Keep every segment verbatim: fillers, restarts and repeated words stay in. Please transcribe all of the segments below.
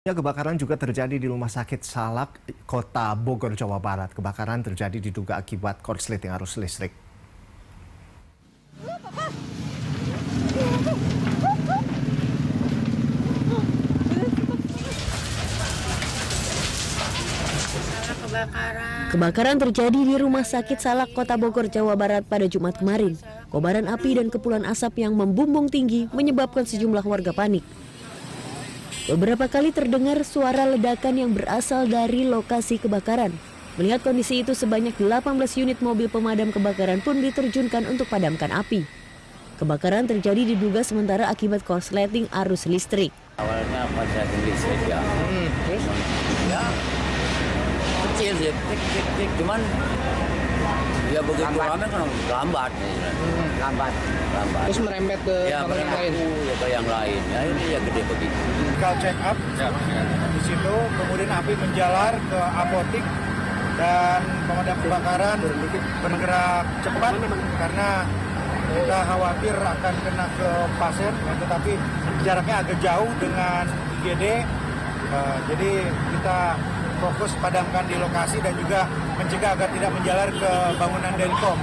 Kebakaran juga terjadi di Rumah Sakit Salak, Kota Bogor, Jawa Barat. Kebakaran terjadi diduga akibat korsleting arus listrik. Kebakaran. Kebakaran terjadi di Rumah Sakit Salak, Kota Bogor, Jawa Barat pada Jumat kemarin. Kobaran api dan kepulan asap yang membumbung tinggi menyebabkan sejumlah warga panik. Beberapa kali terdengar suara ledakan yang berasal dari lokasi kebakaran. Melihat kondisi itu, sebanyak delapan belas unit mobil pemadam kebakaran pun diterjunkan untuk padamkan api. Kebakaran terjadi diduga sementara akibat korsleting arus listrik. Awalnya korsleting listrik ya. Hmm, terus? Ya, kecil sih, tik-tik-tik, cuman ya begitu ramai kan lambat. Hmm, lambat. Lambat. Terus merembet ke ya, yang, yang lain? Ya, ke yang lain. Ya, ini ya gede begitu. Kita check up ya, di situ, kemudian api menjalar ke apotik dan pemadam kebakaran bergerak cepat karena kita khawatir akan kena ke pasien, tetapi jaraknya agak jauh dengan I G D, uh, jadi kita fokus padamkan di lokasi dan juga mencegah agar tidak menjalar ke bangunan Delkom.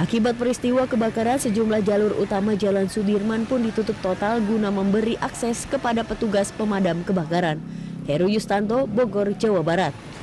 Akibat peristiwa kebakaran, sejumlah jalur utama Jalan Sudirman pun ditutup total guna memberi akses kepada petugas pemadam kebakaran. Heru Yustanto, Bogor, Jawa Barat.